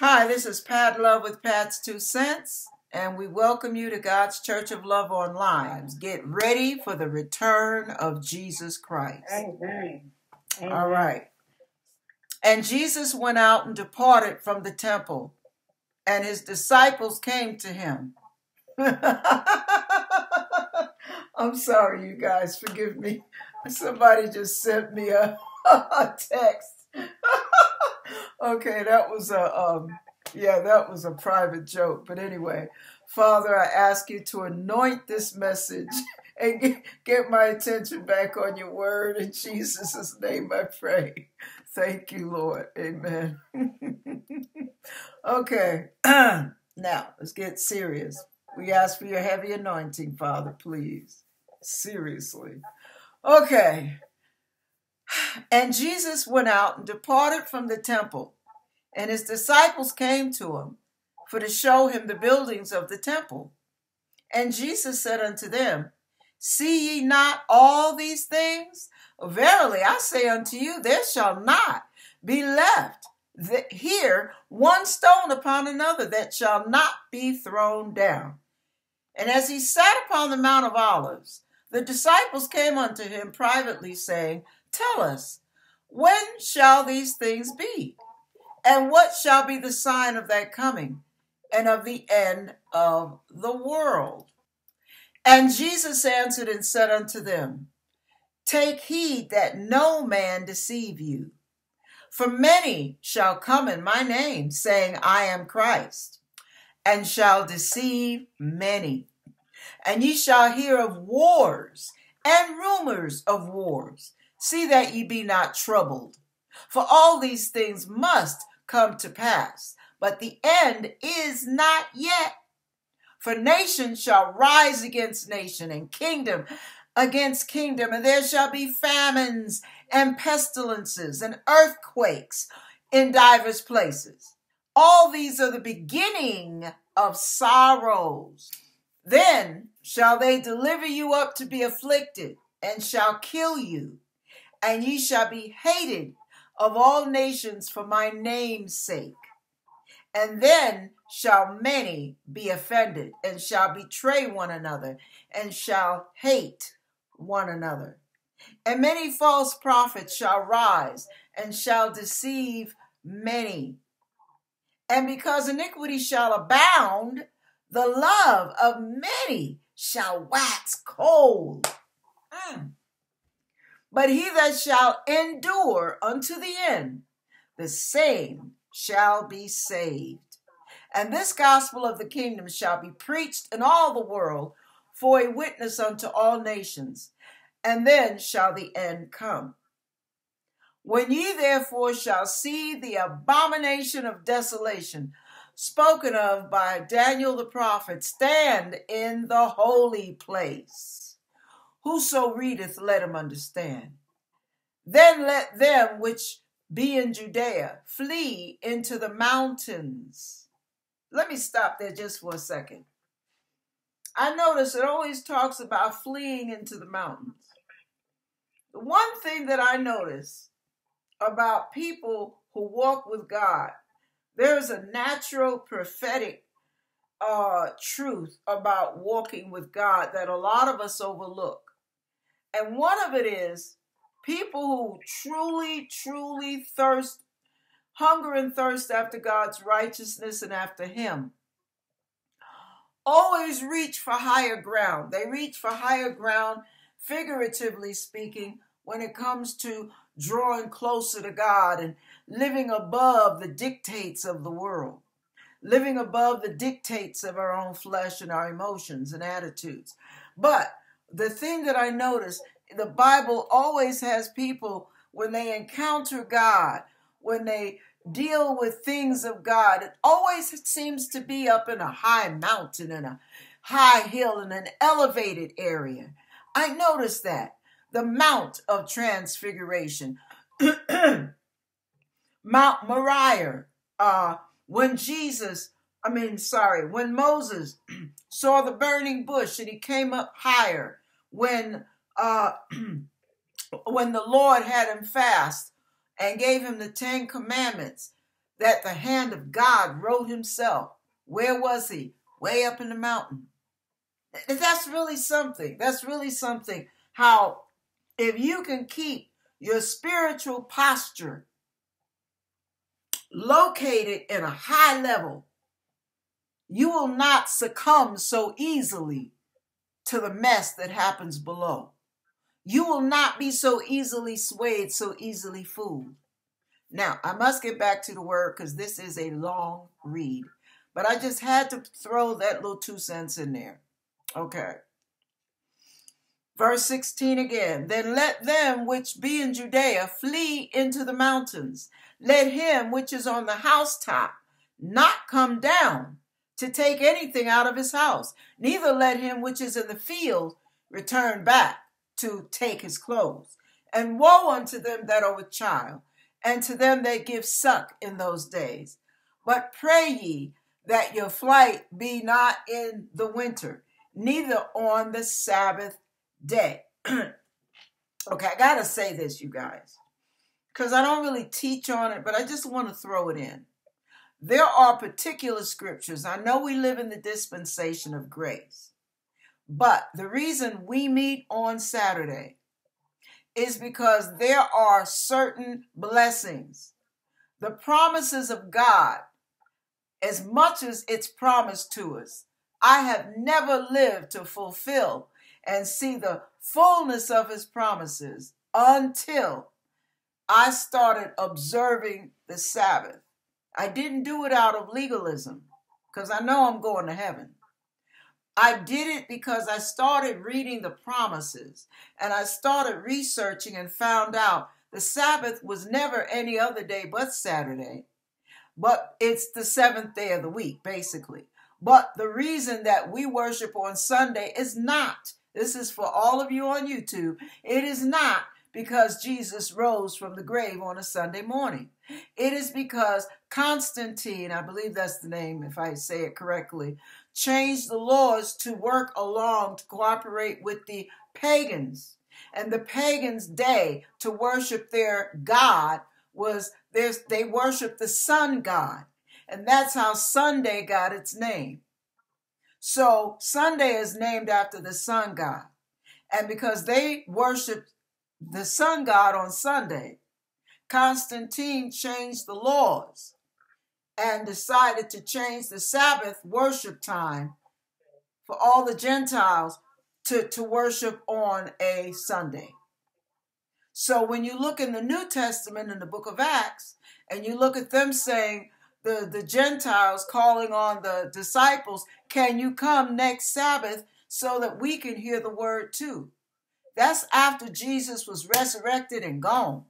Hi, this is Pat Love with Pat's 2 Cents, and we welcome you to God's Church of Love Online. Get ready for the return of Jesus Christ. Amen. Amen. All right. And Jesus went out and departed from the temple, and his disciples came to him. I'm sorry, you guys, forgive me. Somebody just sent me a text. Okay, that was a private joke. But anyway, Father, I ask you to anoint this message and get my attention back on your word. In Jesus' name I pray. Thank you, Lord. Amen. Okay, now let's get serious. We ask for your heavy anointing, Father, please. Seriously. Okay. And Jesus went out and departed from the temple, and his disciples came to him for to show him the buildings of the temple. And Jesus said unto them, See ye not all these things? Verily, I say unto you, there shall not be left here one stone upon another that shall not be thrown down. And as he sat upon the Mount of Olives, the disciples came unto him privately, saying, Tell us, when shall these things be? And what shall be the sign of that coming and of the end of the world? And Jesus answered and said unto them, Take heed that no man deceive you. For many shall come in my name, saying, I am Christ, and shall deceive many. And ye shall hear of wars and rumors of wars. See that ye be not troubled, for all these things must come to pass, but the end is not yet. For nation shall rise against nation, and kingdom against kingdom, and there shall be famines and pestilences and earthquakes in divers places. All these are the beginning of sorrows. Then shall they deliver you up to be afflicted, and shall kill you. And ye shall be hated of all nations for my name's sake. And then shall many be offended, and shall betray one another, and shall hate one another. And many false prophets shall rise, and shall deceive many. And because iniquity shall abound, the love of many shall wax cold. But he that shall endure unto the end, the same shall be saved. And this gospel of the kingdom shall be preached in all the world for a witness unto all nations, and then shall the end come. When ye therefore shall see the abomination of desolation, spoken of by Daniel the prophet, stand in the holy place. Whoso readeth, let him understand. Then let them which be in Judea flee into the mountains. Let me stop there just for a second. I notice it always talks about fleeing into the mountains. The one thing that I notice about people who walk with God, there is a natural prophetic truth about walking with God that a lot of us overlook. And one of it is people who truly hunger and thirst after God's righteousness and after Him always reach for higher ground. They reach for higher ground, figuratively speaking, when it comes to drawing closer to God and living above the dictates of the world, living above the dictates of our own flesh and our emotions and attitudes. But the thing that I notice, the Bible always has people, when they encounter God, when they deal with things of God, it always seems to be up in a high mountain and a high hill in an elevated area. I noticed that. The Mount of Transfiguration, Mount Moriah, when Moses saw the burning bush and he came up higher, when the Lord had him fast and gave him the 10 Commandments, that the hand of God wrote himself. Where was he? Way up in the mountain. That's really something. That's really something. How if you can keep your spiritual posture located in a high level, you will not succumb so easily to the mess that happens below. You will not be so easily swayed, so easily fooled. Now, I must get back to the word because this is a long read, but I just had to throw that little 2 cents in there. Okay. Verse 16 again. Then let them which be in Judea flee into the mountains. Let him which is on the housetop not come down to take anything out of his house. Neither let him which is in the field return back to take his clothes. And woe unto them that are with child, and to them that give suck in those days. But pray ye that your flight be not in the winter, neither on the Sabbath day. Okay, I gotta say this, you guys, because I don't really teach on it, but I just want to throw it in. There are particular scriptures. I know we live in the dispensation of grace, but the reason we meet on Saturday is because there are certain blessings. The promises of God, as much as it's promised to us, I have never lived to fulfill and see the fullness of his promises until I started observing the Sabbath. I didn't do it out of legalism because I know I'm going to heaven. I did it because I started reading the promises and I started researching and found out the Sabbath was never any other day but Saturday, but it's the seventh day of the week, basically. But the reason that we worship on Sunday is not, this is for all of you on YouTube, it is not because Jesus rose from the grave on a Sunday morning. It is because Constantine, I believe that's the name if I say it correctly, changed the laws to work along, to cooperate with the pagans. And the pagans' day to worship their God was, they worshiped the sun god. And that's how Sunday got its name. So Sunday is named after the sun god. And because they worshiped the sun god on Sunday, Constantine changed the laws and decided to change the Sabbath worship time for all the Gentiles to worship on a Sunday. So when you look in the New Testament in the book of Acts, and you look at them saying, the Gentiles calling on the disciples, can you come next Sabbath so that we can hear the word too? That's after Jesus was resurrected and gone.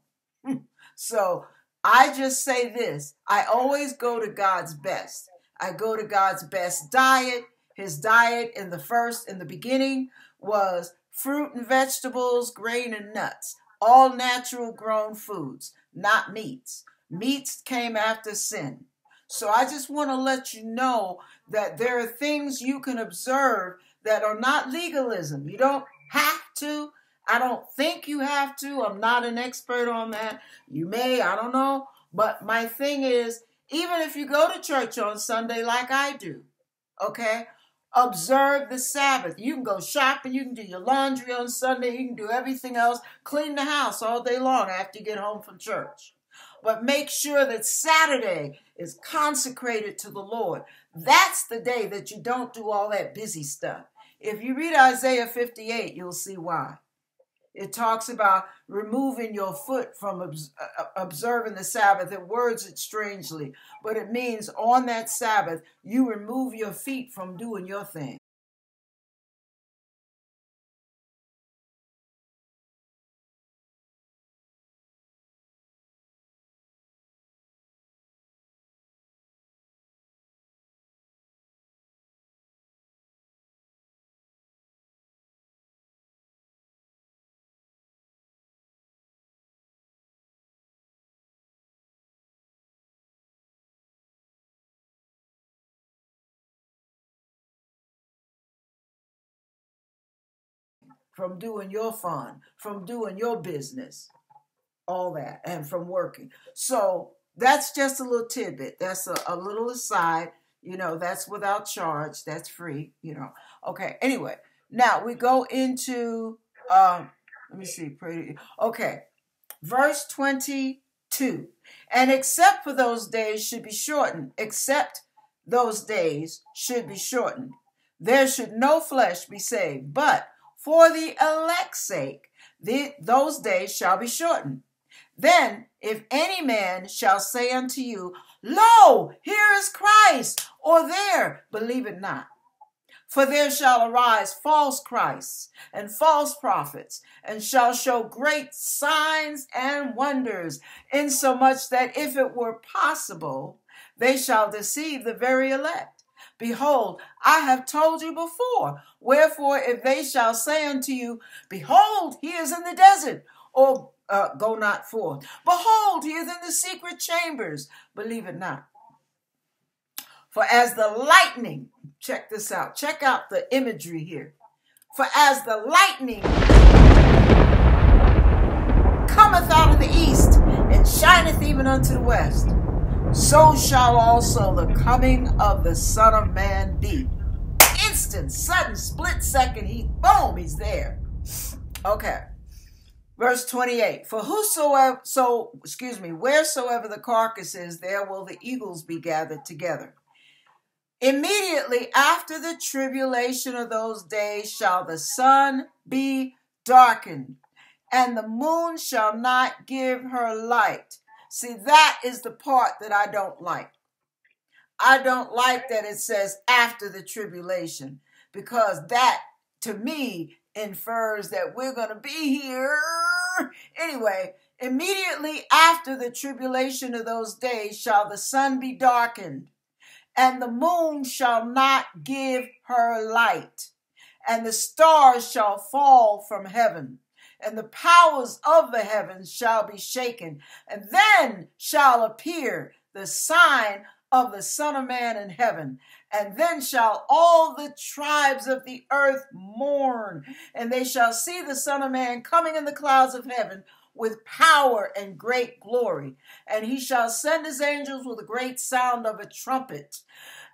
So I just say this, I always go to God's best. I go to God's best diet. His diet in the beginning was fruit and vegetables, grain and nuts, all natural grown foods, not meats. Meats came after sin. So I just want to let you know that there are things you can observe that are not legalism. You don't have to. I don't think you have to. I'm not an expert on that. You may, I don't know. But my thing is, even if you go to church on Sunday like I do, okay, observe the Sabbath. You can go shopping. You can do your laundry on Sunday. You can do everything else. Clean the house all day long after you get home from church. But make sure that Saturday is consecrated to the Lord. That's the day that you don't do all that busy stuff. If you read Isaiah 58, you'll see why. It talks about removing your foot from observing the Sabbath. It words it strangely, but it means on that Sabbath, you remove your feet from doing your thing. From doing your fun, from doing your business, all that, and from working. So That's just a little tidbit. That's a little aside. You know, that's without charge. That's free, you know. Okay, anyway. Now, we go into, let me see. Okay, verse 22. And except for those days should be shortened. Except those days should be shortened. There should no flesh be saved. But for the elect's sake, those days shall be shortened. Then, if any man shall say unto you, Lo, here is Christ, or there, believe it not. For there shall arise false Christs and false prophets, and shall show great signs and wonders, insomuch that if it were possible, they shall deceive the very elect. Behold, I have told you before. Wherefore, if they shall say unto you, Behold, he is in the desert, or go not forth. Behold, he is in the secret chambers. Believe it not. For as the lightning, check this out. Check out the imagery here. For as the lightning cometh out of the east and shineth even unto the west, so shall also the coming of the Son of Man be. Instant, sudden, split second, he's there. Okay. Verse 28, for whosoever, wheresoever the carcass is, there will the eagles be gathered together. Immediately after the tribulation of those days shall the sun be darkened, and the moon shall not give her light. See, that is the part that I don't like. I don't like that it says after the tribulation, because that, to me, infers that we're going to be here. Anyway, immediately after the tribulation of those days shall the sun be darkened, and the moon shall not give her light, and the stars shall fall from heaven, and the powers of the heavens shall be shaken. And then shall appear the sign of the Son of Man in heaven. And then shall all the tribes of the earth mourn, and they shall see the Son of Man coming in the clouds of heaven with power and great glory. And he shall send his angels with a great sound of a trumpet,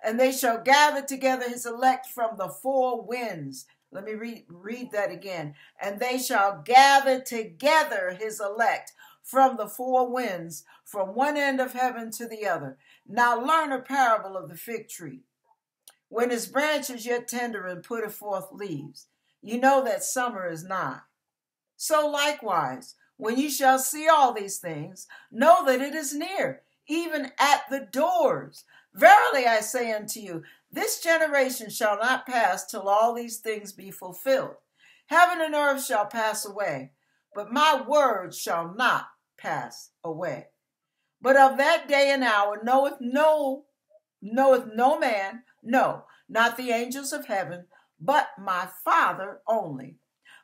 and they shall gather together his elect from the four winds. Let me read that again. And they shall gather together his elect from the four winds, from one end of heaven to the other. Now learn a parable of the fig tree. When its branches yet tender and putteth forth leaves, you know that summer is nigh. So likewise, when you shall see all these things, know that it is near, even at the doors. Verily I say unto you, this generation shall not pass till all these things be fulfilled. Heaven and earth shall pass away, but my word shall not pass away. But of that day and hour knoweth no man, no, not the angels of heaven, but my Father only.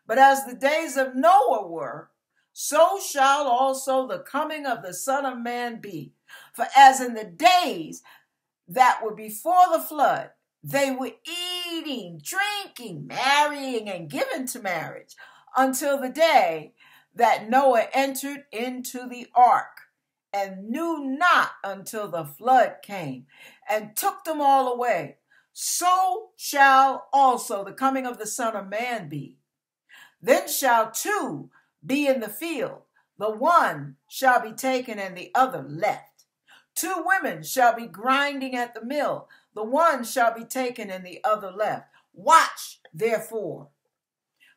But as the days of Noah were, so shall also the coming of the Son of Man be. For as in the days that were before the flood, they were eating, drinking, marrying, and given to marriage, until the day that Noah entered into the ark, and knew not until the flood came and took them all away. So shall also the coming of the Son of Man be. Then shall two be in the field, the one shall be taken and the other left. Two women shall be grinding at the mill, the one shall be taken and the other left. Watch therefore,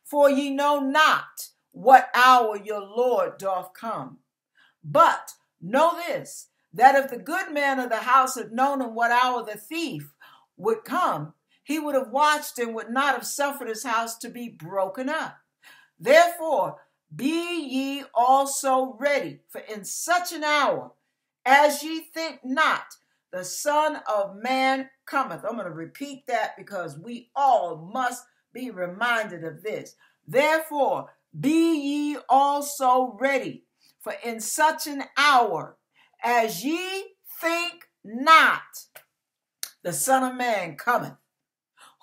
for ye know not what hour your Lord doth come. But know this, that if the good man of the house had known in what hour the thief would come, he would have watched and would not have suffered his house to be broken up. Therefore, be ye also ready, for in such an hour as ye think not, the Son of Man cometh. I'm going to repeat that because we all must be reminded of this. Therefore, be ye also ready, for in such an hour as ye think not, the Son of Man cometh.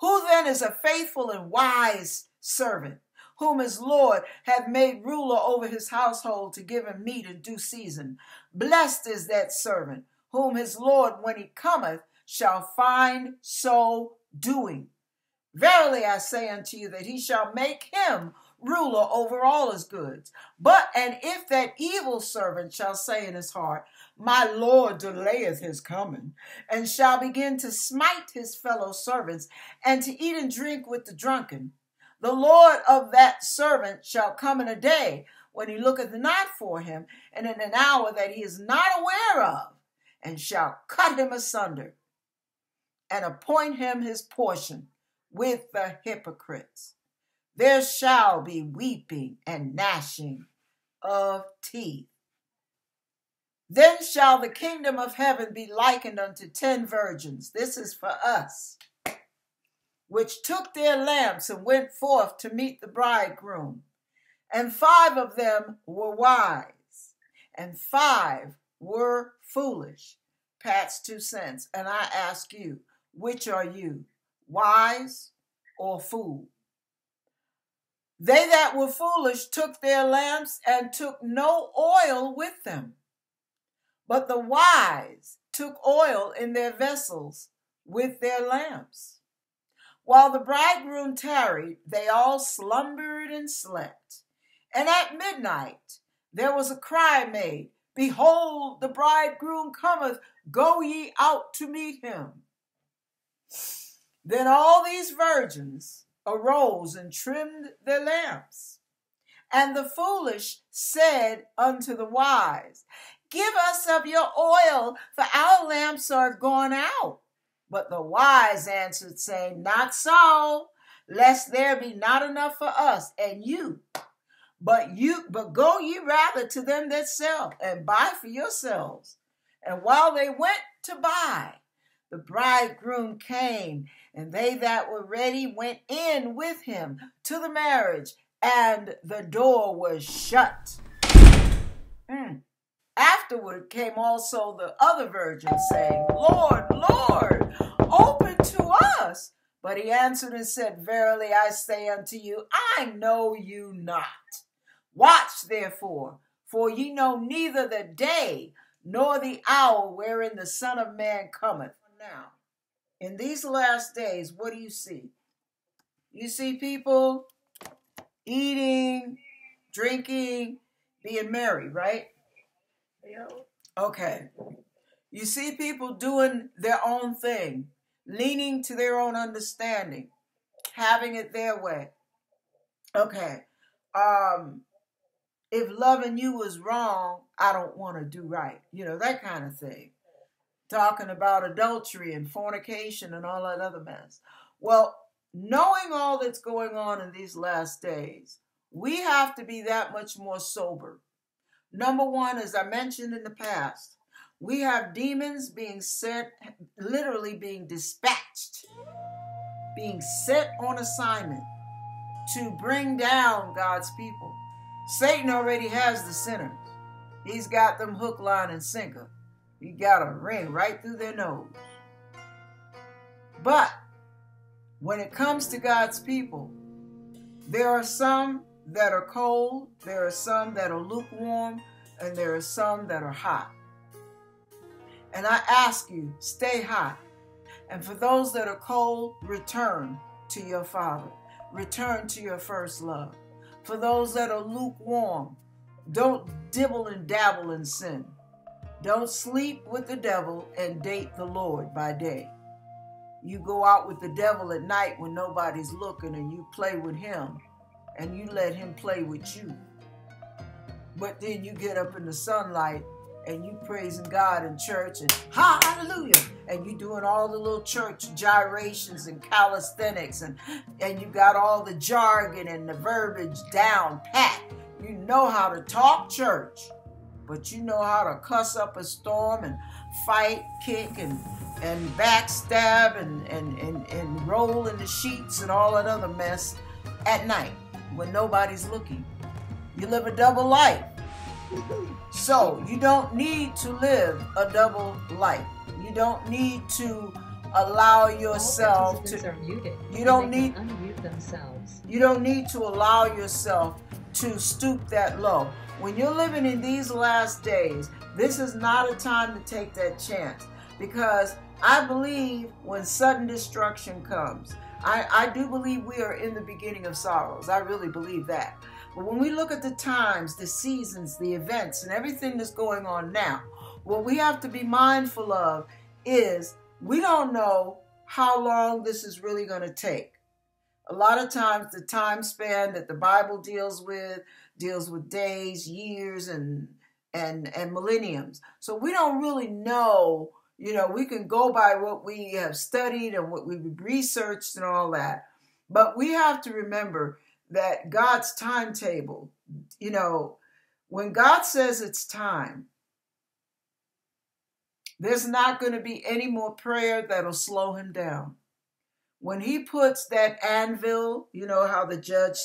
Who then is a faithful and wise servant, whom his Lord hath made ruler over his household to give him meat in due season. Blessed is that servant whom his Lord, when he cometh, shall find so doing. Verily I say unto you that he shall make him ruler over all his goods. But, and if that evil servant shall say in his heart, my Lord delayeth his coming, and shall begin to smite his fellow servants, and to eat and drink with the drunken, the Lord of that servant shall come in a day when he looketh not for him, and in an hour that he is not aware of, and shall cut him asunder, and appoint him his portion with the hypocrites. There shall be weeping and gnashing of teeth. Then shall the kingdom of heaven be likened unto 10 virgins. This is for us, which took their lamps and went forth to meet the bridegroom. And 5 of them were wise, and 5 were foolish. Pat's 2 cents. And I ask you, which are you, wise or fool? They that were foolish took their lamps and took no oil with them, but the wise took oil in their vessels with their lamps. While the bridegroom tarried, they all slumbered and slept. And at midnight there was a cry made, Behold, the bridegroom cometh, go ye out to meet him. Then all these virgins arose and trimmed their lamps. And the foolish said unto the wise, Give us of your oil, for our lamps are gone out. But the wise answered, saying, Not so, lest there be not enough for us and you. But go ye rather to them that sell, and buy for yourselves. And while they went to buy, the bridegroom came, and they that were ready went in with him to the marriage, and the door was shut. Afterward came also the other virgins, saying, Lord, Lord, open to us. But he answered and said, Verily I say unto you, I know you not. Watch therefore, for ye know neither the day nor the hour wherein the Son of Man cometh. Now, in these last days, what do you see? You see people eating, drinking, being merry, right? Okay. You see people doing their own thing, leaning to their own understanding, having it their way. Okay. If loving you was wrong, I don't want to do right. You know, that kind of thing. Talking about adultery and fornication and all that other mess. Well, knowing all that's going on in these last days, we have to be that much more sober. Number one, as I mentioned in the past, we have demons being sent, literally being dispatched, being set on assignment to bring down God's people. Satan already has the sinners. He's got them hook, line, and sinker. You got a ring right through their nose. But when it comes to God's people, there are some that are cold, there are some that are lukewarm, and there are some that are hot. And I ask you, stay hot. And for those that are cold, return to your Father. Return to your first love. For those that are lukewarm, don't dibble and dabble in sin. Don't sleep with the devil and date the Lord by day. You go out with the devil at night when nobody's looking, and you play with him and you let him play with you. But then you get up in the sunlight and you praising God in church and hallelujah. And you doing all the little church gyrations and calisthenics, and you got all the jargon and the verbiage down pat. You know how to talk church. But you know how to cuss up a storm and fight, kick, and backstab and roll in the sheets and all that other mess at night when nobody's looking. You live a double life. So you don't need to live a double life. You don't need to allow yourself to, you don't need to allow yourself to stoop that low. When you're living in these last days, this is not a time to take that chance, because I believe when sudden destruction comes, I do believe we are in the beginning of sorrows. I really believe that. But when we look at the times, the seasons, the events, and everything that's going on now, what we have to be mindful of is we don't know how long this is really going to take. A lot of times the time span that the Bible deals with days, years, and millenniums. So we don't really know, you know, we can go by what we have studied and what we've researched and all that. But we have to remember that God's timetable, you know, when God says it's time, there's not going to be any more prayer that'll slow him down. When he puts that anvil, you know how the judge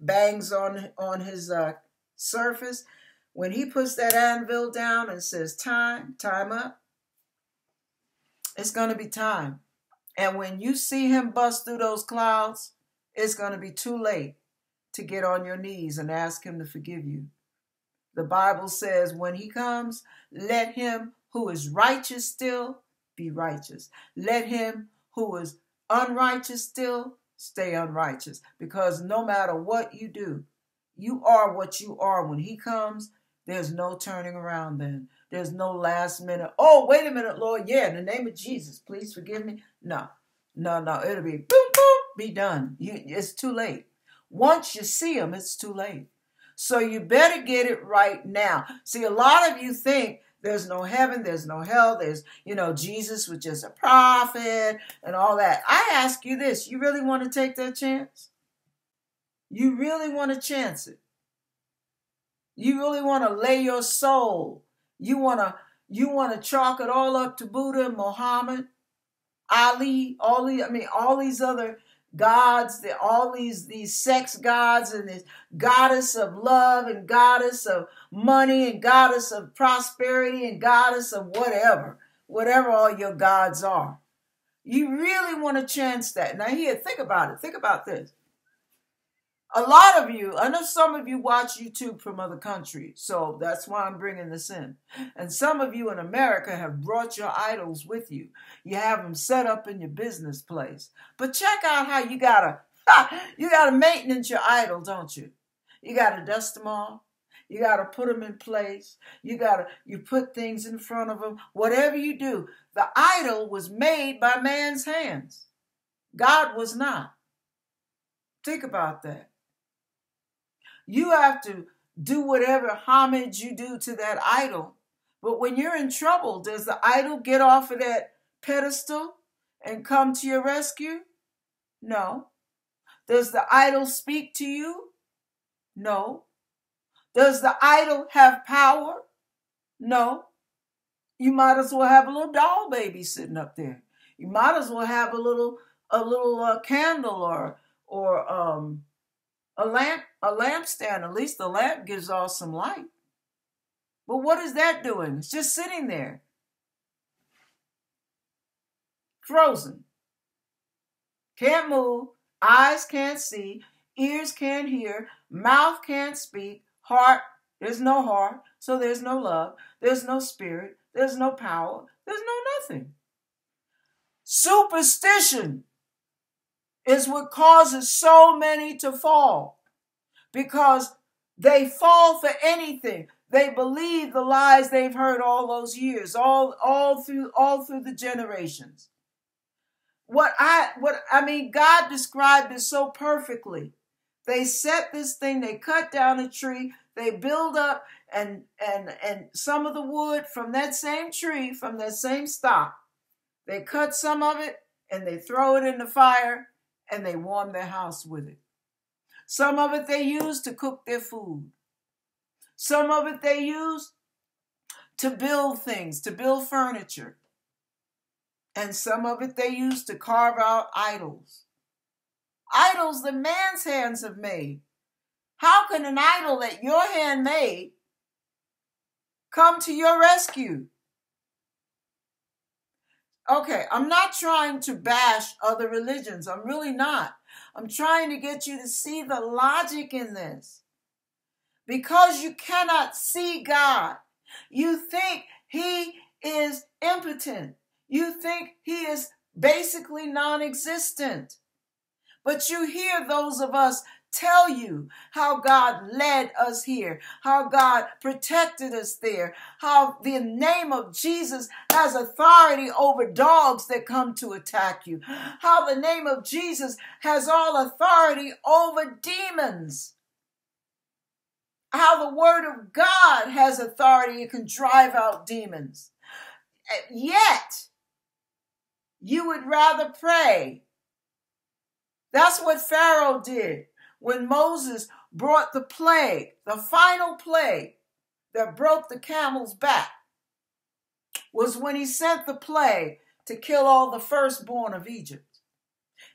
bangs on his surface. When he puts that anvil down and says, time, time up, it's going to be time. And when you see him bust through those clouds, it's going to be too late to get on your knees and ask him to forgive you. The Bible says when he comes, let him who is righteous still be righteous. Let him who is unrighteous still stay unrighteous. Because no matter what you do, you are what you are. When he comes, there's no turning around then. There's no last minute, oh, wait a minute, Lord, yeah, in the name of Jesus, please forgive me. No, no, no, it'll be boom, boom, be done. It's too late. Once you see him, it's too late. So you better get it right now. See, a lot of you think there's no heaven, there's no hell, there's, you know, Jesus was just a prophet and all that. I ask you this, you really want to take that chance? You really want to chance it? You really want to lay your soul? You want to chalk it all up to Buddha, Muhammad, Ali, all these other gods, all these sex gods and this goddess of love and goddess of money and goddess of prosperity and goddess of whatever, whatever all your gods are. You really want to chance that. Now here, think about it. Think about this. A lot of you, I know some of you watch YouTube from other countries, so that's why I'm bringing this in. And some of you in America have brought your idols with you. You have them set up in your business place. But check out how you gotta maintenance your idol, don't you? You gotta dust them off. You gotta put them in place. You put things in front of them. Whatever you do, the idol was made by man's hands. God was not. Think about that. You have to do whatever homage you do to that idol. But when you're in trouble, does the idol get off of that pedestal and come to your rescue? No. Does the idol speak to you? No. Does the idol have power? No. You might as well have a little doll baby sitting up there. You might as well have a little candle or a lampstand. At least the lamp gives off some light. But what is that doing? It's just sitting there. Frozen. Can't move. Eyes can't see. Ears can't hear. Mouth can't speak. Heart. There's no heart. So there's no love. There's no spirit. There's no power. There's no nothing. Superstition is what causes so many to fall, because they fall for anything. They believe the lies they've heard all those years, all through the generations. What I mean, God described it so perfectly. They set this thing, they cut down a tree, they build up and some of the wood from that same tree, from that same stock. They cut some of it and they throw it in the fire, and they warm their house with it. Some of it they use to cook their food. Some of it they use to build things, to build furniture. And some of it they use to carve out idols. Idols that man's hands have made. How can an idol that your hand made come to your rescue? Okay, I'm not trying to bash other religions. I'm really not. I'm trying to get you to see the logic in this. Because you cannot see God, you think he is impotent. You think he is basically non-existent. But you hear those of us tell you how God led us here, how God protected us there, how the name of Jesus has authority over dogs that come to attack you, how the name of Jesus has all authority over demons, how the word of God has authority and can drive out demons. Yet, you would rather pray. That's what Pharaoh did. When Moses brought the plague, the final plague that broke the camel's back, was when he sent the plague to kill all the firstborn of Egypt.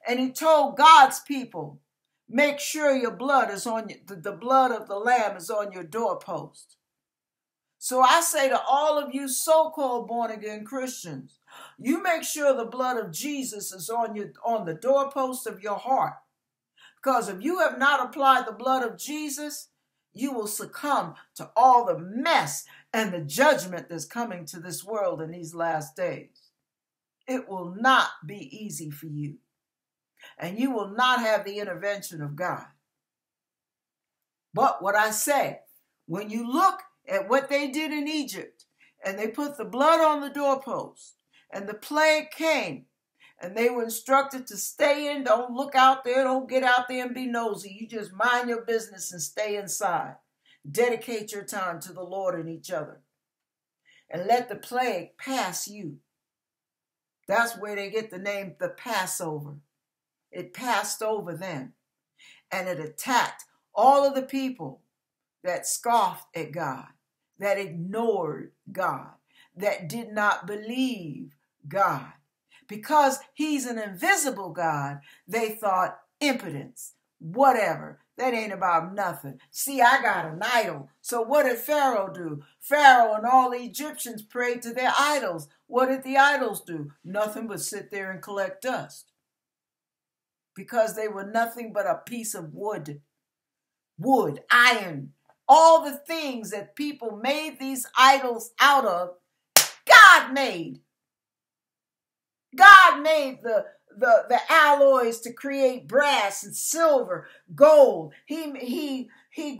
And he told God's people, make sure your blood is on the blood of the lamb is on your doorpost. So I say to all of you so-called born-again Christians, you make sure the blood of Jesus is on the doorpost of your heart. Because if you have not applied the blood of Jesus, you will succumb to all the mess and the judgment that's coming to this world in these last days. It will not be easy for you. And you will not have the intervention of God. But what I say, when you look at what they did in Egypt, and they put the blood on the doorpost, and the plague came, and they were instructed to stay in, don't look out there, don't get out there and be nosy. You just mind your business and stay inside. Dedicate your time to the Lord and each other. And let the plague pass you. That's where they get the name, the Passover. It passed over them. And it attacked all of the people that scoffed at God, that ignored God, that did not believe God. Because he's an invisible God, they thought impotence, whatever. That ain't about nothing. See, I got an idol. So what did Pharaoh do? Pharaoh and all the Egyptians prayed to their idols. What did the idols do? Nothing but sit there and collect dust. Because they were nothing but a piece of wood. Wood, iron, all the things that people made these idols out of, God made. God made the alloys to create brass and silver, gold. He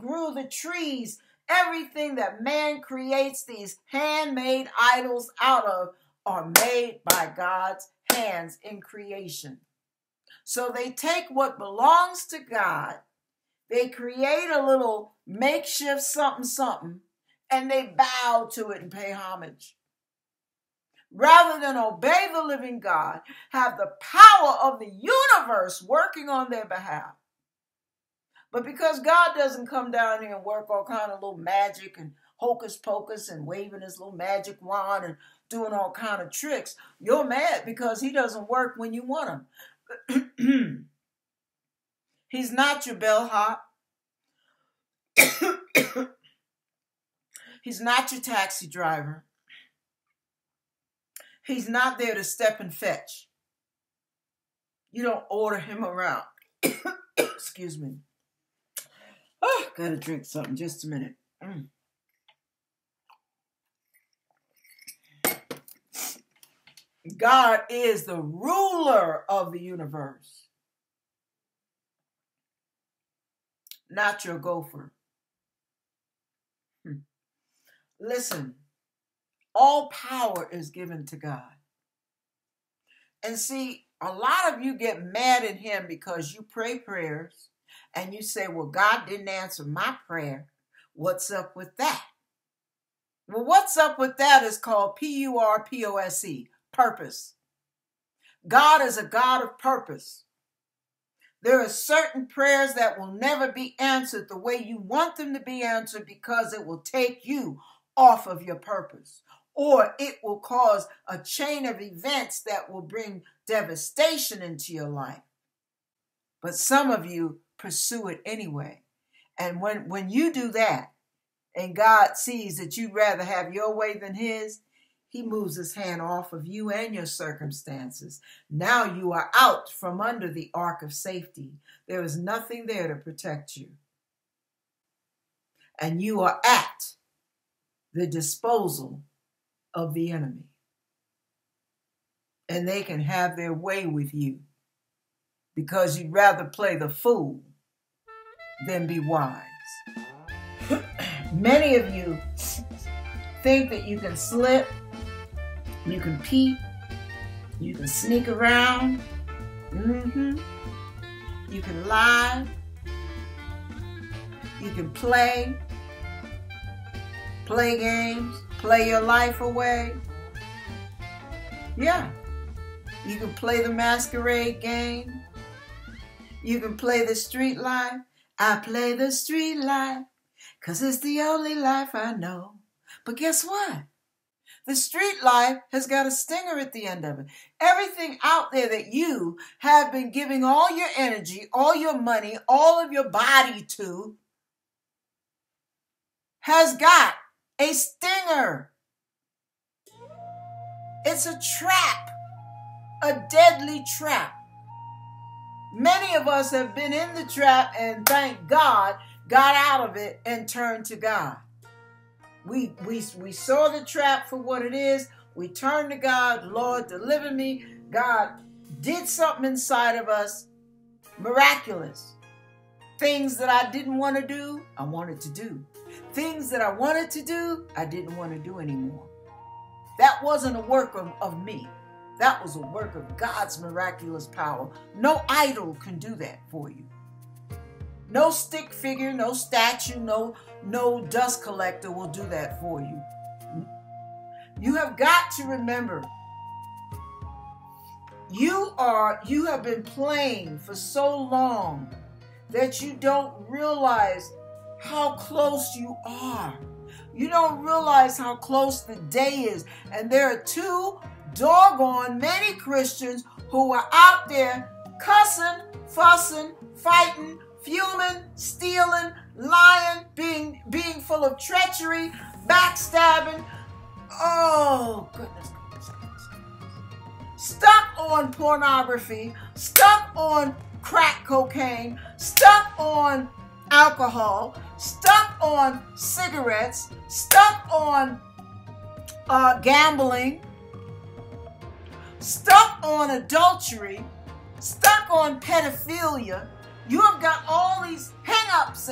grew the trees. Everything that man creates these handmade idols out of are made by God's hands in creation. So they take what belongs to God, they create a little makeshift something something, and they bow to it and pay homage. Rather than obey the living God, have the power of the universe working on their behalf. But because God doesn't come down here and work all kind of little magic and hocus pocus and waving his little magic wand and doing all kind of tricks, you're mad because he doesn't work when you want him. He's not your bellhop. He's not your taxi driver. He's not there to step and fetch. You don't order him around. Excuse me. Oh, gotta drink something. Just a minute. God is the ruler of the universe. Not your gopher. Listen. All power is given to God. And see, a lot of you get mad at him because you pray prayers and you say, well, God didn't answer my prayer. What's up with that? Well, what's up with that is called P-U-R-P-O-S-E, purpose. God is a God of purpose. There are certain prayers that will never be answered the way you want them to be answered because it will take you off of your purpose. Or it will cause a chain of events that will bring devastation into your life. But some of you pursue it anyway. And when you do that, and God sees that you'd rather have your way than his, He moves his hand off of you and your circumstances. Now you are out from under the ark of safety. There is nothing there to protect you. And you are at the disposal of the enemy. And they can have their way with you because you'd rather play the fool than be wise. Many of you think that you can slip, you can peep, you can sneak around, you can lie, you can play games, play your life away. Yeah, you can play the masquerade game, you can play the street life. I play the street life, 'cause it's the only life I know. But guess what? The street life has got a stinger at the end of it. Everything out there that you have been giving all your energy, all your money, all of your body to, has got a stinger. It's a trap, a deadly trap. Many of us have been in the trap and thank God got out of it and turned to God. We saw the trap for what it is. We turned to God. Lord, deliver me. God did something inside of us. Miraculous. Things that I didn't want to do, I wanted to do. Things that I wanted to do, I didn't want to do anymore. That wasn't a work of me. That was a work of God's miraculous power. No idol can do that for you. No stick figure, no statue, no dust collector will do that for you. You have got to remember, you have been playing for so long that you don't realize how close you are. You don't realize how close the day is. And there are too doggone many Christians who are out there cussing, fussing, fighting, fuming, stealing, lying, being full of treachery, backstabbing. Oh, goodness. Stuck on pornography, stuck on crack cocaine, stuck on alcohol, stuck on cigarettes, stuck on gambling, stuck on adultery, stuck on pedophilia. You have got all these hang-ups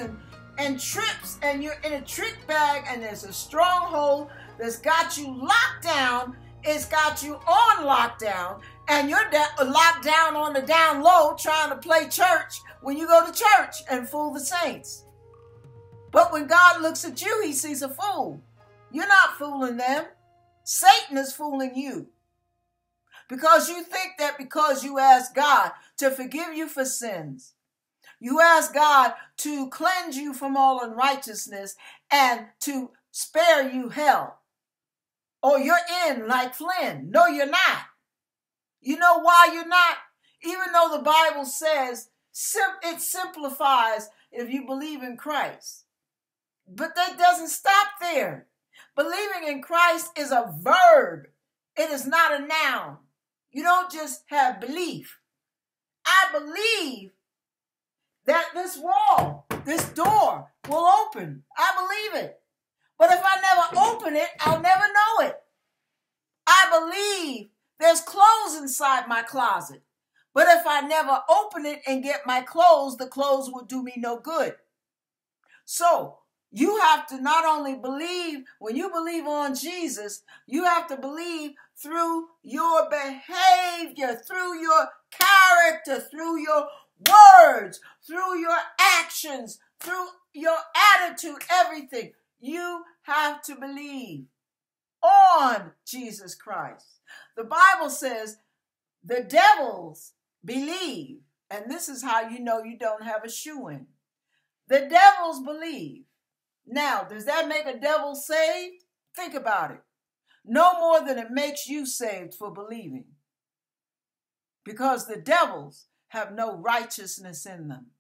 and trips, and you're in a trick bag, and there's a stronghold that's got you locked down. It's got you on lockdown, and you're locked down on the down low trying to play church when you go to church and fool the saints. But when God looks at you, he sees a fool. You're not fooling them. Satan is fooling you. Because you think that because you ask God to forgive you for sins, you ask God to cleanse you from all unrighteousness and to spare you hell. Oh, you're in like Flynn. No, you're not. You know why you're not? Even though the Bible says it simplifies if you believe in Christ. But that doesn't stop there. Believing in Christ is a verb. It is not a noun. You don't just have belief. I believe that this wall, this door will open. I believe it. But if I never open it, I'll never know it. I believe there's clothes inside my closet. But if I never open it and get my clothes, the clothes will do me no good. So you have to not only believe, when you believe on Jesus, you have to believe through your behavior, through your character, through your words, through your actions, through your attitude, everything. You have to believe on Jesus Christ. The Bible says the devils believe, and this is how you know you don't have a shoe-in. The devils believe. Now, does that make a devil saved? Think about it. No more than it makes you saved for believing. Because the devils have no righteousness in them.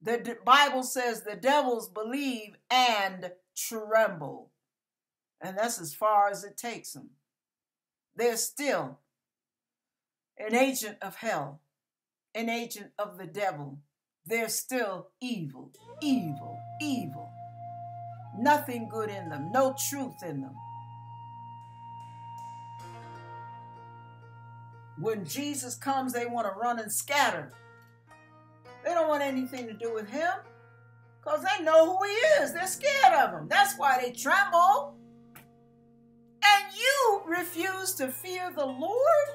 The Bible says the devils believe and tremble. and that's as far as it takes them. They're still an agent of hell, an agent of the devil. They're still evil, evil, evil. Nothing good in them, no truth in them. When Jesus comes, they want to run and scatter. They don't want anything to do with him because they know who he is. They're scared of him. That's why they tremble. And you refuse to fear the Lord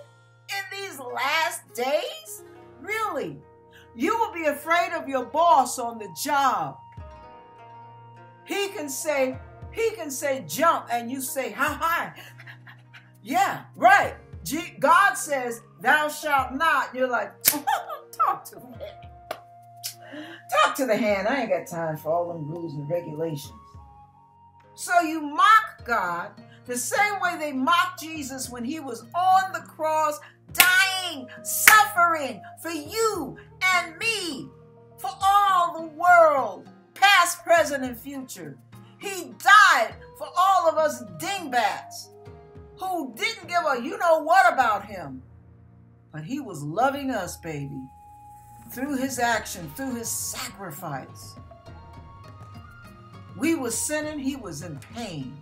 in these last days? Really? You will be afraid of your boss on the job. He can say jump and you say, how high? Yeah, right. God says, thou shalt not. You're like, talk to me. Talk to the hand. I ain't got time for all them rules and regulations. So you mock God the same way they mocked Jesus when he was on the cross, dying, suffering for you and me, for all the world, past, present, and future. He died for all of us dingbats who didn't give a you know what about him. But he was loving us, baby, through his action, through his sacrifice. We were sinning, he was in pain.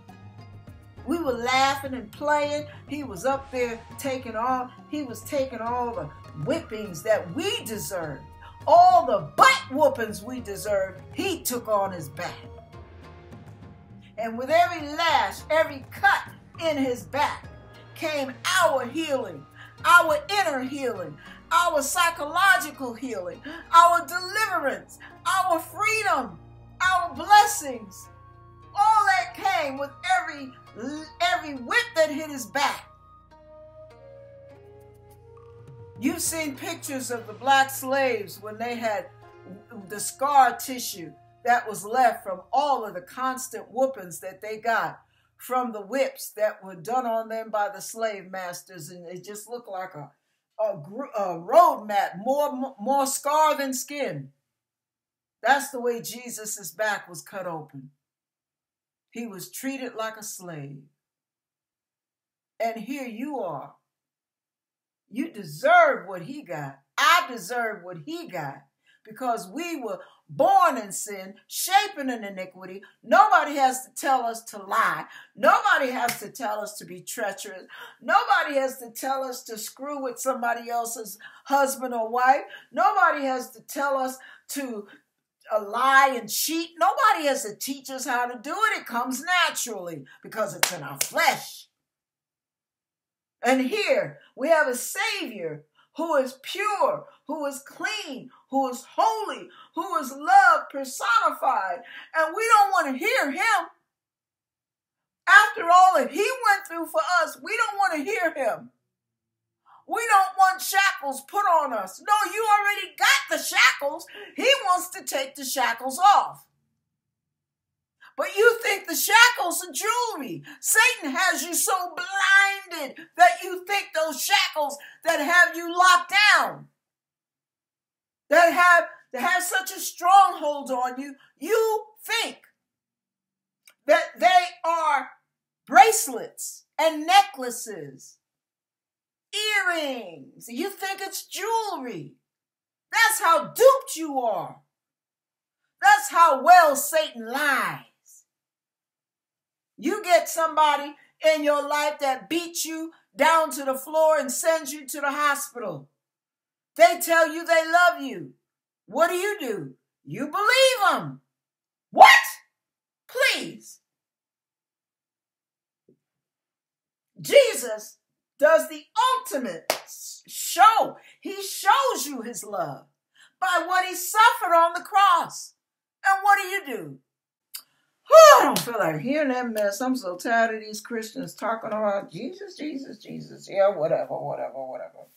We were laughing and playing. He was up there taking all the whippings that we deserved. All the butt whoopings we deserved, he took on his back. And with every lash, every cut in his back came our healing, our inner healing, our psychological healing, our deliverance, our freedom, our blessings. All that came with every whip that hit his back. You've seen pictures of the black slaves when they had the scar tissue that was left from all of the constant whoopings that they got from the whips that were done on them by the slave masters, and it just looked like a road mat, more scar than skin. That's the way Jesus' back was cut open. He was treated like a slave. And here you are. You deserve what he got. I deserve what he got because we were born in sin, shaping in iniquity. Nobody has to tell us to lie. Nobody has to tell us to be treacherous. Nobody has to tell us to screw with somebody else's husband or wife. Nobody has to tell us to lie and cheat. Nobody has to teach us how to do it. It comes naturally because it's in our flesh. And here we have a Savior who is pure, who is clean, who is holy, who is love personified. And we don't want to hear him. After all that he went through for us, we don't want to hear him. We don't want shackles put on us. No, you already got the shackles. He wants to take the shackles off. But you think the shackles are jewelry. Satan has you so blinded that you think those shackles that have you locked down, that have such a stronghold on you, you think that they are bracelets and necklaces, earrings. You think it's jewelry. That's how duped you are. That's how well Satan lies. You get somebody in your life that beats you down to the floor and sends you to the hospital. They tell you they love you. What do? You believe them. What? Please. Jesus does the ultimate show. He shows you his love by what he suffered on the cross. And what do? Oh, I don't feel like hearing that mess. I'm so tired of these Christians talking about Jesus, Jesus, Jesus. Yeah, whatever, whatever, whatever.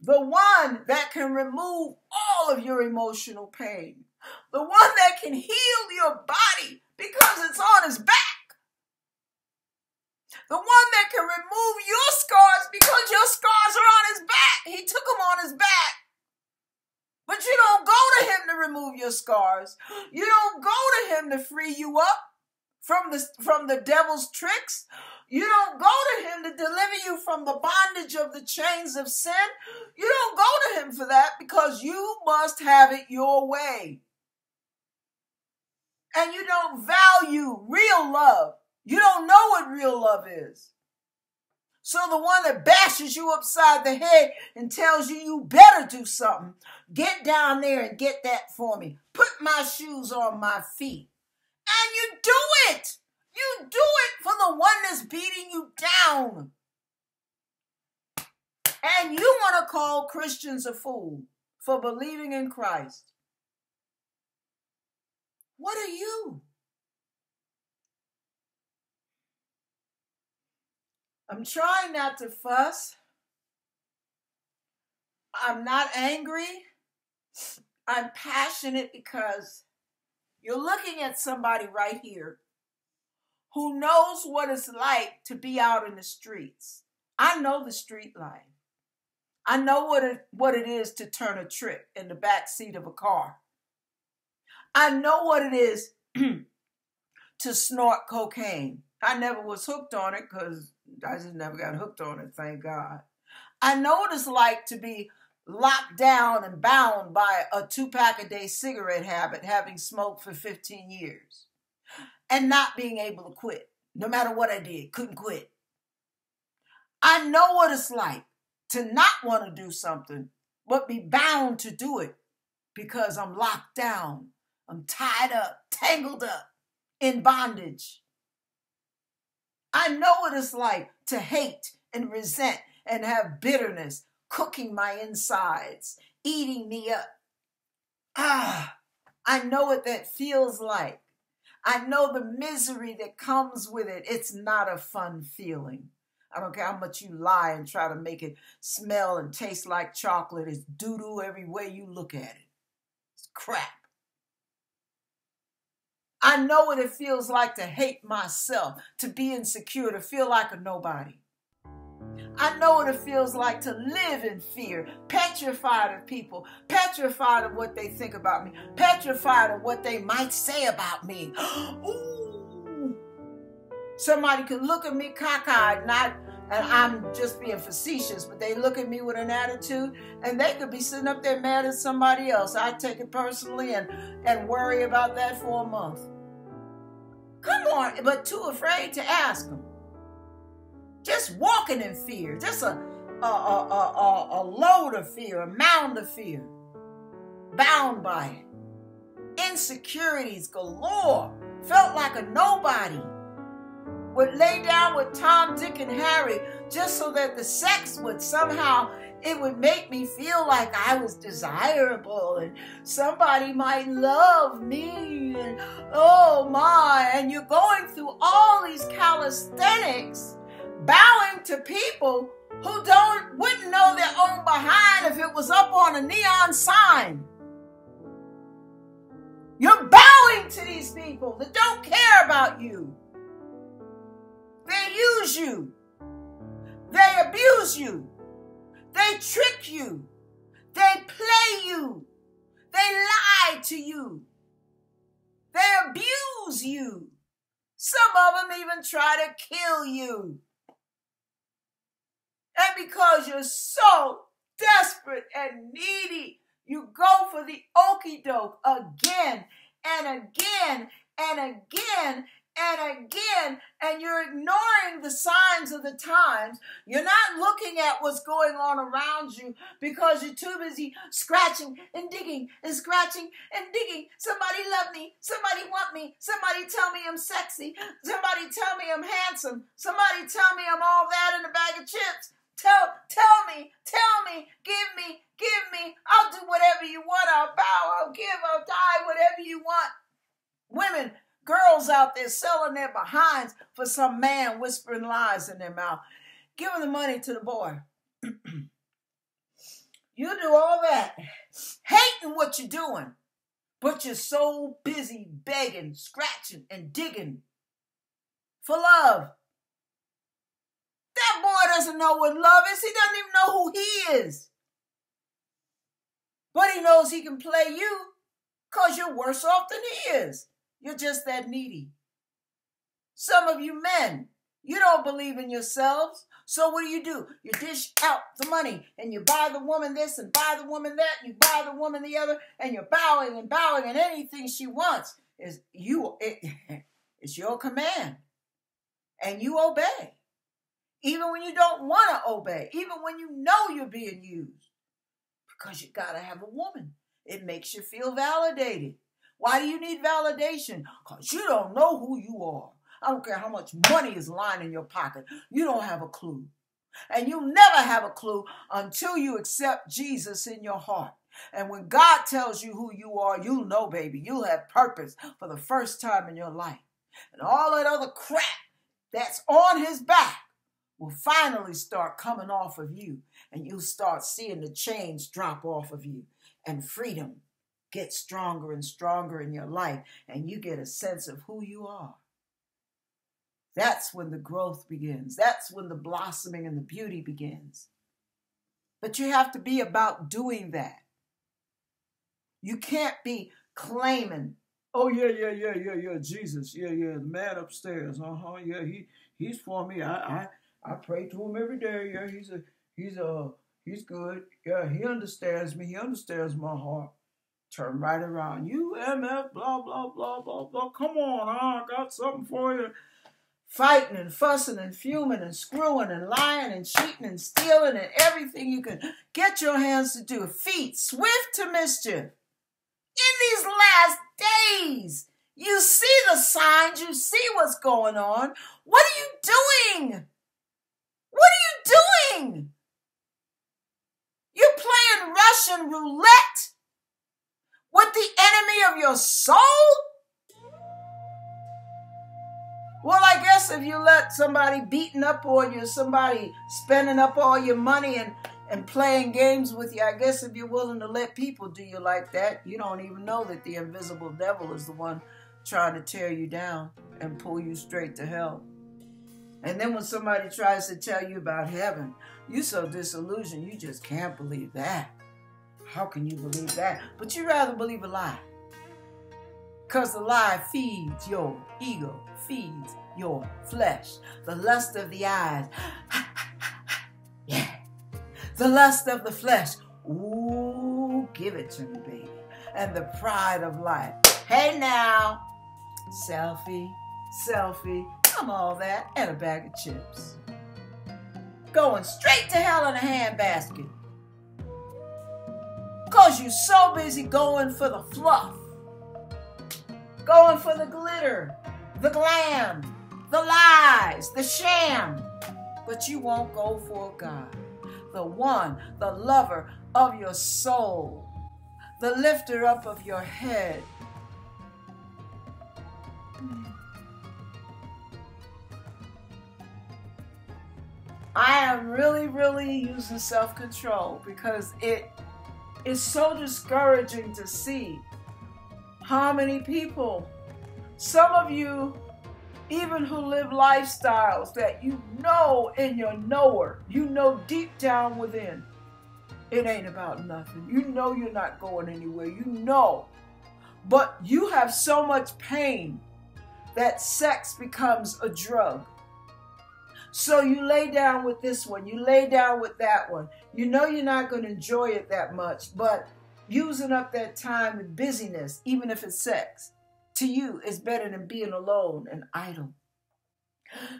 The one that can remove all of your emotional pain. The one that can heal your body because it's on his back. The one that can remove your scars because your scars are on his back. He took them on his back. But you don't go to him to remove your scars. You don't go to him to free you up from the devil's tricks. You don't go to him to deliver you from the bondage of the chains of sin. You don't go to him for that, because you must have it your way. And you don't value real love. You don't know what real love is. So the one that bashes you upside the head and tells you you better do something, get down there and get that for me. Put my shoes on my feet. And you do it. You do it for the one that's beating you down. And you want to call Christians a fool for believing in Christ. What are you? I'm trying not to fuss. I'm not angry. I'm passionate, because you're looking at somebody right here who knows what it's like to be out in the streets. I know the street life. I know what it is to turn a trick in the back seat of a car. I know what it is to snort cocaine. I never was hooked on it, because I just never got hooked on it, thank God. I know what it's like to be locked down and bound by a 2-pack-a-day cigarette habit, having smoked for 15 years, and not being able to quit. No matter what I did, couldn't quit. I know what it's like to not want to do something, but be bound to do it, because I'm locked down, I'm tied up, tangled up, in bondage. I know what it's like to hate and resent and have bitterness cooking my insides, eating me up. Ah, I know what that feels like. I know the misery that comes with it. It's not a fun feeling. I don't care how much you lie and try to make it smell and taste like chocolate. It's doo-doo every way you look at it. It's crap. I know what it feels like to hate myself, to be insecure, to feel like a nobody. I know what it feels like to live in fear, petrified of people, petrified of what they think about me, petrified of what they might say about me. Ooh. Somebody could look at me cockeyed, and I'm just being facetious, but they look at me with an attitude, and they could be sitting up there mad at somebody else. I take it personally and worry about that for a month. Come on, but too afraid to ask them. Just walking in fear, just a load of fear, a mound of fear, bound by it. Insecurities galore, felt like a nobody. Would lay down with Tom, Dick, and Harry just so that the sex would somehow, it would make me feel like I was desirable and somebody might love me, and oh my, and you're going through all these calisthenics, bowing to people who wouldn't know their own behind if it was up on a neon sign. You're bowing to these people that don't care about you. They use you. They abuse you. They trick you. They play you. They lie to you. They abuse you. Some of them even try to kill you. And because you're so desperate and needy, you go for the okie doke again and again and again and again, and you're ignoring the signs of the times. You're not looking at what's going on around you, because you're too busy scratching and digging and scratching and digging. Somebody love me. Somebody want me. Somebody tell me I'm sexy. Somebody tell me I'm handsome. Somebody tell me I'm all that in a bag of chips. Tell me, give me. I'll do whatever you want. I'll bow, I'll give, I'll die, whatever you want. Women, girls out there selling their behinds for some man whispering lies in their mouth, giving the money to the boy. You do all that, hating what you're doing, but you're so busy begging, scratching, and digging for love. That boy doesn't know what love is. He doesn't even know who he is. But he knows he can play you, because you're worse off than he is. You're just that needy. Some of you men, you don't believe in yourselves. So what do? You dish out the money and you buy the woman this and buy the woman that, and you buy the woman the other, and you're bowing and bowing, and anything she wants is you. It's your command, and you obey. Even when you don't want to obey, even when you know you're being used, because you got to have a woman. It makes you feel validated. Why do you need validation? Because you don't know who you are. I don't care how much money is lying in your pocket. You don't have a clue. And you'll never have a clue until you accept Jesus in your heart. And when God tells you who you are, you'll know, baby. You'll have purpose for the first time in your life. And all that other crap that's on his back will finally start coming off of you, and you'll start seeing the chains drop off of you, and freedom gets stronger and stronger in your life, and you get a sense of who you are. That's when the growth begins. That's when the blossoming and the beauty begins. But you have to be about doing that. You can't be claiming, oh, yeah, Jesus, yeah, the man upstairs, yeah, he's for me, I pray to him every day. Yeah, he's good. Yeah, he understands me. He understands my heart. Turn right around. You MF, blah, blah, blah, blah, blah. Come on, I got something for you. Fighting and fussing and fuming and screwing and lying and cheating and stealing and everything you can get your hands to do. Feet swift to mischief. In these last days, you see the signs. You see what's going on. What are you doing? What are you doing? You're playing Russian roulette with the enemy of your soul? Well, I guess if you let somebody beating up on you, somebody spending up all your money and playing games with you, I guess if you're willing to let people do you like that, you don't even know that the invisible devil is the one trying to tear you down and pull you straight to hell. And then when somebody tries to tell you about heaven, you're so disillusioned, you just can't believe that. How can you believe that? But you rather believe a lie. Because the lie feeds your ego, feeds your flesh. The lust of the eyes. Yeah. The lust of the flesh. Ooh, give it to me, baby. And the pride of life. Hey now. Selfie, selfie. I'm all that and a bag of chips. Going straight to hell in a handbasket. Because you're so busy going for the fluff. Going for the glitter, the glam, the lies, the sham. But you won't go for God. The one, the lover of your soul. The lifter up of your head. I am really using self-control because it is so discouraging to see how many people, some of you even who live lifestyles that you know in your knower, you know deep down within, it ain't about nothing. You know you're not going anywhere. You know. But you have so much pain that sex becomes a drug. So you lay down with this one, you lay down with that one. You know you're not going to enjoy it that much, but using up that time with busyness, even if it's sex, to you is better than being alone and idle.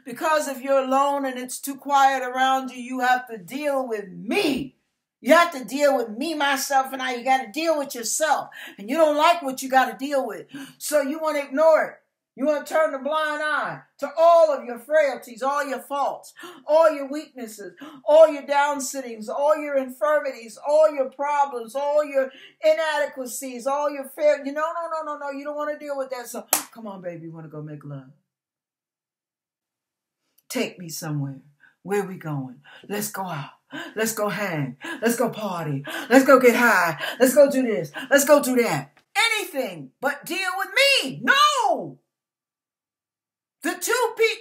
Because if you're alone and it's too quiet around you, you have to deal with me. You have to deal with me, myself, and I. You got to deal with yourself, and you don't like what you got to deal with. So you want to ignore it. You want to turn a blind eye to all of your frailties, all your faults, all your weaknesses, all your down sittings, all your infirmities, all your problems, all your inadequacies, all your failures. You no. You don't want to deal with that. So come on, baby, you want to go make love? Take me somewhere. Where we going? Let's go out. Let's go hang. Let's go party. Let's go get high. Let's go do this. Let's go do that. Anything but deal with me. No.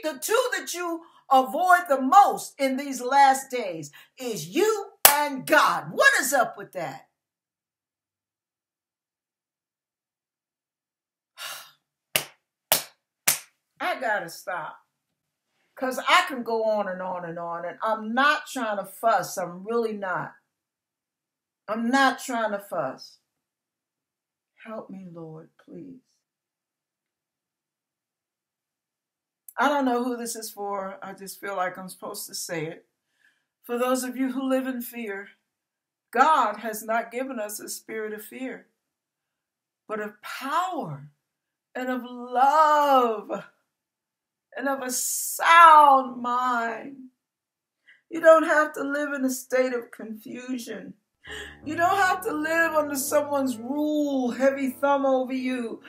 The two that you avoid the most in these last days is you and God. What is up with that? I gotta stop, because I can go on and on and on, and I'm not trying to fuss. I'm really not. I'm not trying to fuss. Help me, Lord, please. I don't know who this is for. I just feel like I'm supposed to say it. For those of you who live in fear, God has not given us a spirit of fear, but of power and of love and of a sound mind. You don't have to live in a state of confusion. You don't have to live under someone's rule, heavy thumb over you,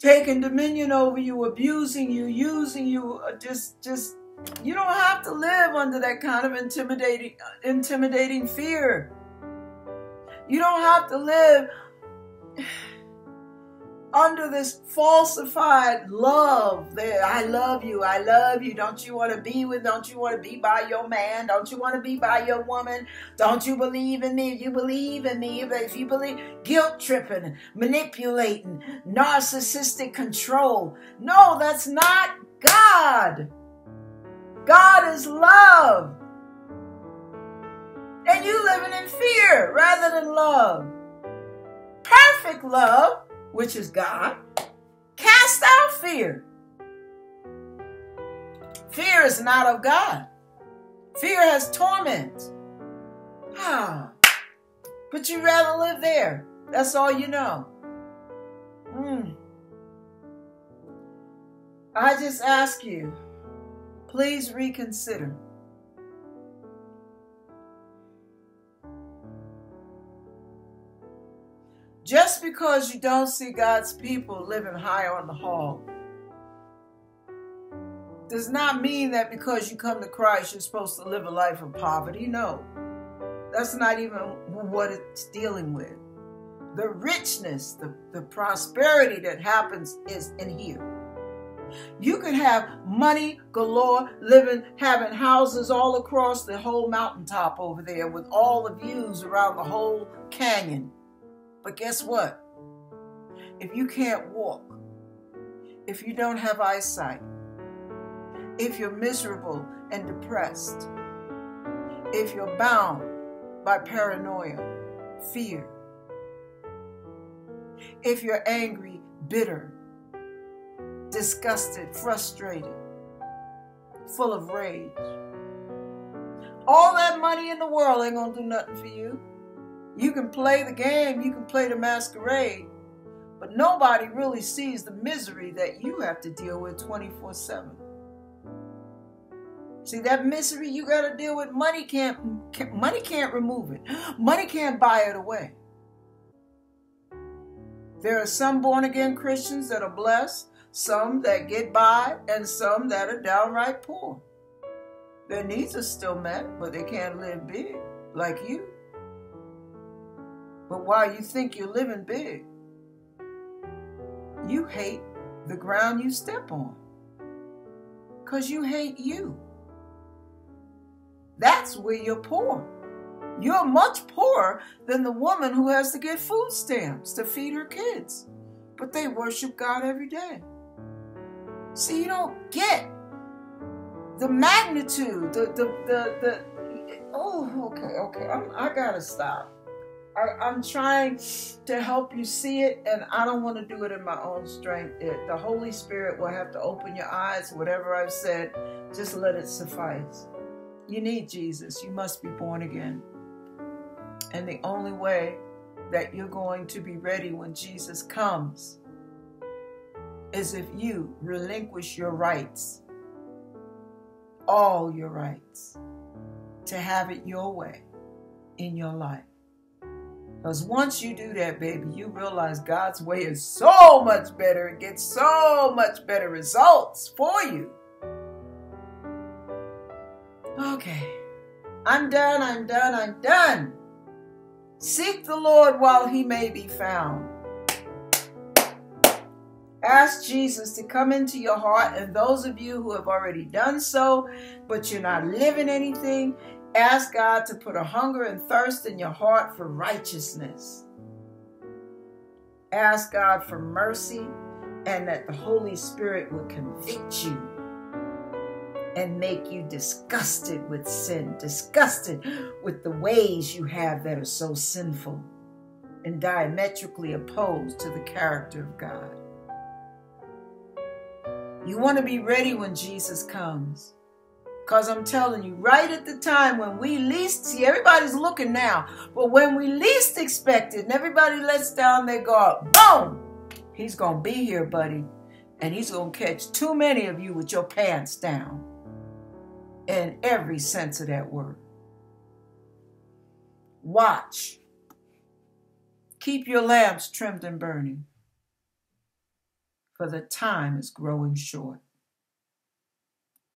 taking dominion over you, abusing you, using you. Just you don't have to live under that kind of intimidating fear. You don't have to live under this falsified love that I love you, don't you want to be by your man, don't you want to be by your woman, don't you believe in me, you believe in me, but if you believe, guilt tripping, manipulating, narcissistic control. No, that's not God. God is love. And you living in fear rather than love. Perfect love, which is God, cast out fear. Fear is not of God. Fear has torment. Ah, but you'd rather live there. That's all you know. I just ask you, please reconsider. Just because you don't see God's people living high on the hog does not mean that because you come to Christ, you're supposed to live a life of poverty. No, that's not even what it's dealing with. The richness, the prosperity that happens is in here. You can have money galore, living, having houses all across the whole mountaintop over there with all the views around the whole canyon. But guess what? If you can't walk, if you don't have eyesight, if you're miserable and depressed, if you're bound by paranoia, fear, if you're angry, bitter, disgusted, frustrated, full of rage, all that money in the world ain't gonna do nothing for you. You can play the game, you can play the masquerade, but nobody really sees the misery that you have to deal with 24/7. See, that misery you got to deal with, money can't remove it. Money can't buy it away. There are some born-again Christians that are blessed, some that get by, and some that are downright poor. Their needs are still met, but they can't live big like you. But while you think you're living big, you hate the ground you step on, because you hate you. That's where you're poor. You're much poorer than the woman who has to get food stamps to feed her kids, but they worship God every day. See, you don't get the magnitude, oh, okay, I gotta stop. I'm trying to help you see it, and I don't want to do it in my own strength. The Holy Spirit will have to open your eyes. Whatever I've said, just let it suffice. You need Jesus. You must be born again. And the only way that you're going to be ready when Jesus comes is if you relinquish your rights, all your rights, to have it your way in your life. Because once you do that, baby, you realize God's way is so much better. It gets so much better results for you. Okay. I'm done. Seek the Lord while he may be found. Ask Jesus to come into your heart. And those of you who have already done so, but you're not living anything, ask God to put a hunger and thirst in your heart for righteousness. Ask God for mercy. and that the Holy Spirit would convict you and make you disgusted with sin, disgusted with the ways you have that are so sinful and diametrically opposed to the character of God. You want to be ready when Jesus comes. Because I'm telling you, right at the time when we least, see, everybody's looking now, but when we least expect it and everybody lets down their guard, boom, he's going to be here, buddy. And he's going to catch too many of you with your pants down in every sense of that word. Watch. Keep your lamps trimmed and burning, for the time is growing short.